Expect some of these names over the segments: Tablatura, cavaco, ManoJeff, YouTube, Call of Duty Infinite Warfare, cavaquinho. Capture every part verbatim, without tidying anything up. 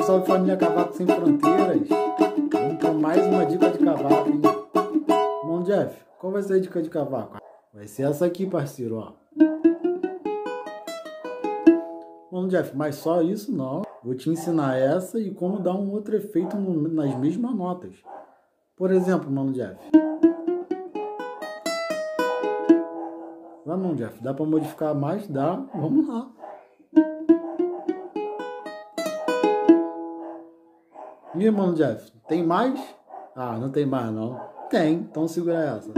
Salve, salve, família Cavaco Sem Fronteiras. Vamos para mais uma dica de cavaco, hein? Mano Jeff, qual vai ser a dica de cavaco? Vai ser essa aqui, parceiro, ó. Mano Jeff, mas só isso não. Vou te ensinar essa e como dar um outro efeito no, nas mesmas notas. Por exemplo, Mano Jeff. Vai, Mano Jeff, dá para modificar mais? Dá, vamos lá. E aí, Mano Jeff, tem mais? Ah, não tem mais não. Tem, então segura essa.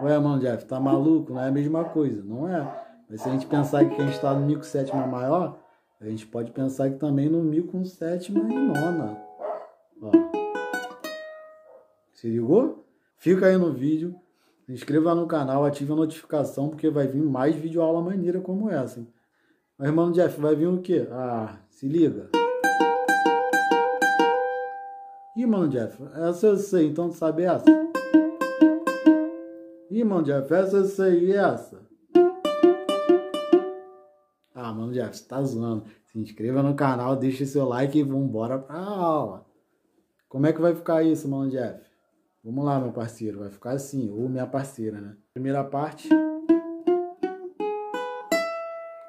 Ué, Mano Jeff, tá maluco? Não é a mesma coisa, não é? Mas se a gente pensar que a gente tá no mico sétima maior, a gente pode pensar que também no mico sétima e nona. Ó. Se ligou? Fica aí no vídeo, se inscreva no canal, ative a notificação, porque vai vir mais vídeo aula maneira como essa, hein? Mas, Mano Jeff, vai vir o quê? Ah, se liga. Ih, Mano Jeff, essa eu sei, então tu sabe essa? Ih, Mano Jeff, essa eu sei, e essa? Ah, Mano Jeff, você tá zoando. Se inscreva no canal, deixa seu like e vambora pra aula. Como é que vai ficar isso, Mano Jeff? Vamos lá, meu parceiro, vai ficar assim, ou minha parceira, né? Primeira parte.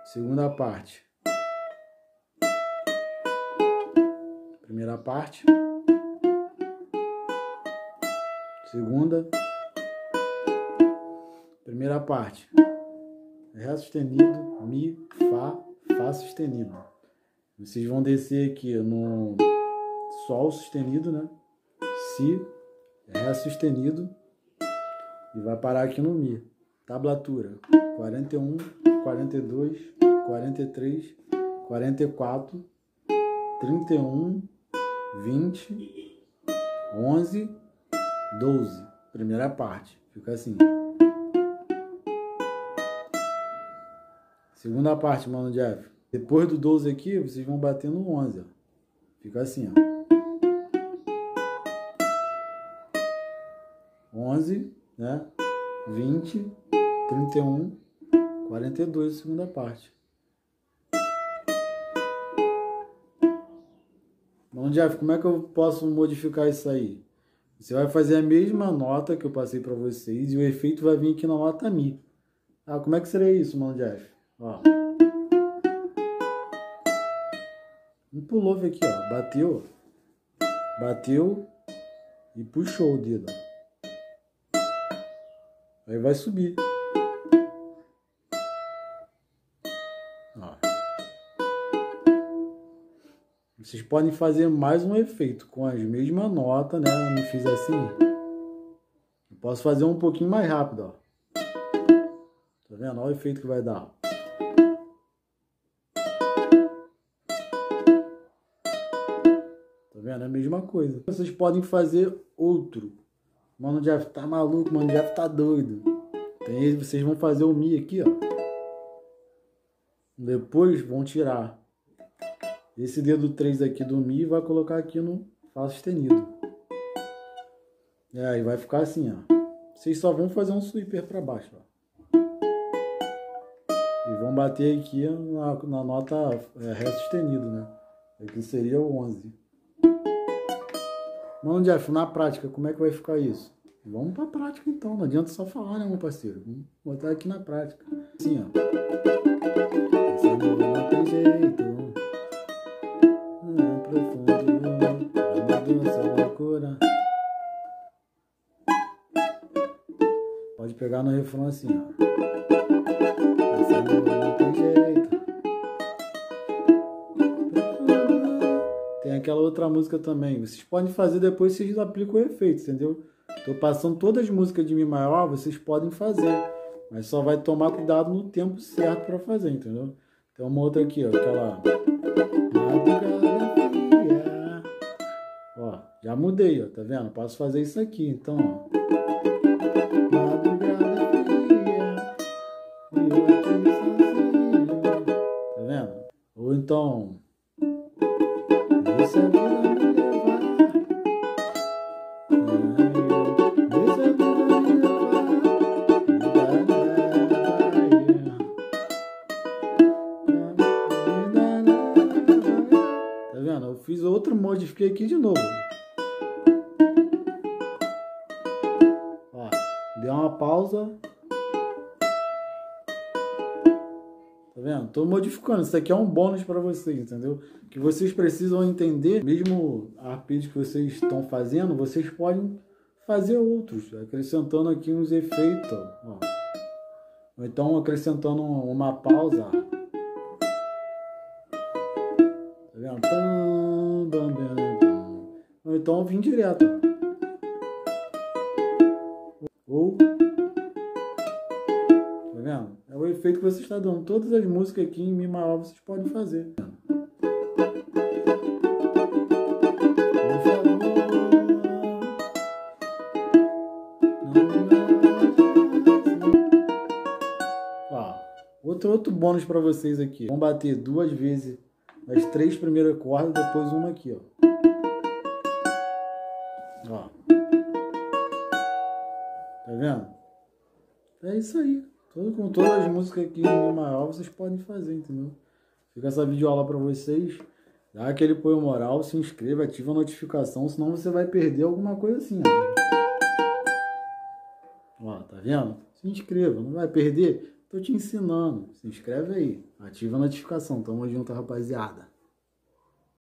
Segunda parte. Primeira parte. Segunda, primeira parte, Ré sustenido, Mi, Fá, Fá sustenido. Vocês vão descer aqui no Sol sustenido, né? Si, Ré sustenido e vai parar aqui no Mi. Tablatura, quarenta e um, quarenta e dois, quarenta e três, quarenta e quatro, trinta e um, vinte, onze... doze, primeira parte, fica assim. Segunda parte, Mano Jeff. Depois do doze aqui, vocês vão bater no onze, ó. Fica assim, ó. onze, né? vinte, trinta e um, quarenta e dois, segunda parte. Mano Jeff, como é que eu posso modificar isso aí? Você vai fazer a mesma nota que eu passei para vocês e o efeito vai vir aqui na nota Mi. Ah, como é que seria isso, Mano Jeff? Ó. Um pullover aqui, ó. Bateu. Bateu. E puxou o dedo. Aí vai subir. Ó. Vocês podem fazer mais um efeito com as mesmas notas, né? Eu não fiz assim. Eu posso fazer um pouquinho mais rápido, ó. Tá vendo? Olha o efeito que vai dar. Tá vendo? É a mesma coisa. Vocês podem fazer outro. Mano Jeff tá maluco, Mano Jeff tá doido. Tem, vocês vão fazer o Mi aqui, ó. Depois vão tirar esse dedo três aqui do Mi vai colocar aqui no Fá sustenido. É, aí vai ficar assim, ó. Vocês só vão fazer um sweeper para baixo, ó. E vão bater aqui na, na nota é, Ré sustenido, né? Aqui seria o onze. Mano Jeff, na prática, como é que vai ficar isso? Vamos pra prática então, não adianta só falar, né, meu parceiro? Vamos botar aqui na prática. Assim, ó. Essa música não tem jeito. Pode pegar no refrão assim, ó. Essa não tem jeito. Tem aquela outra música também. Vocês podem fazer depois, vocês aplicam o efeito, entendeu? Tô passando todas as músicas de Mi maior, vocês podem fazer. Mas só vai tomar cuidado no tempo certo pra fazer, entendeu? Tem uma outra aqui, ó. Aquela... Ó, já mudei, ó, tá vendo? Posso fazer isso aqui, então, ó. Tá vendo? Ou então... fiz outro, modifiquei aqui de novo. Ó, deu uma pausa. Tá vendo? Tô modificando. Isso aqui é um bônus para vocês, entendeu? Que vocês precisam entender. Mesmo arpejos que vocês estão fazendo, vocês podem fazer outros, acrescentando aqui uns efeitos, ó. Ou então acrescentando uma pausa. Tá vendo? Ou então vim direto. Ou tá vendo? É o efeito que você está dando. Todas as músicas aqui em Mi maior vocês podem fazer. Outro bônus para vocês aqui. Vamos bater duas vezes as três primeiras cordas, depois uma aqui, ó. Ó. Tá vendo? É isso aí. Todo, com todas as músicas aqui em Mi maior vocês podem fazer, entendeu? Fica essa videoaula para vocês. Dá aquele apoio moral, se inscreva, ativa a notificação, senão você vai perder alguma coisa assim, ó. Ó, tá vendo? Se inscreva, não vai perder. Tô te ensinando. Se inscreve aí. Ativa a notificação. Tamo junto, rapaziada.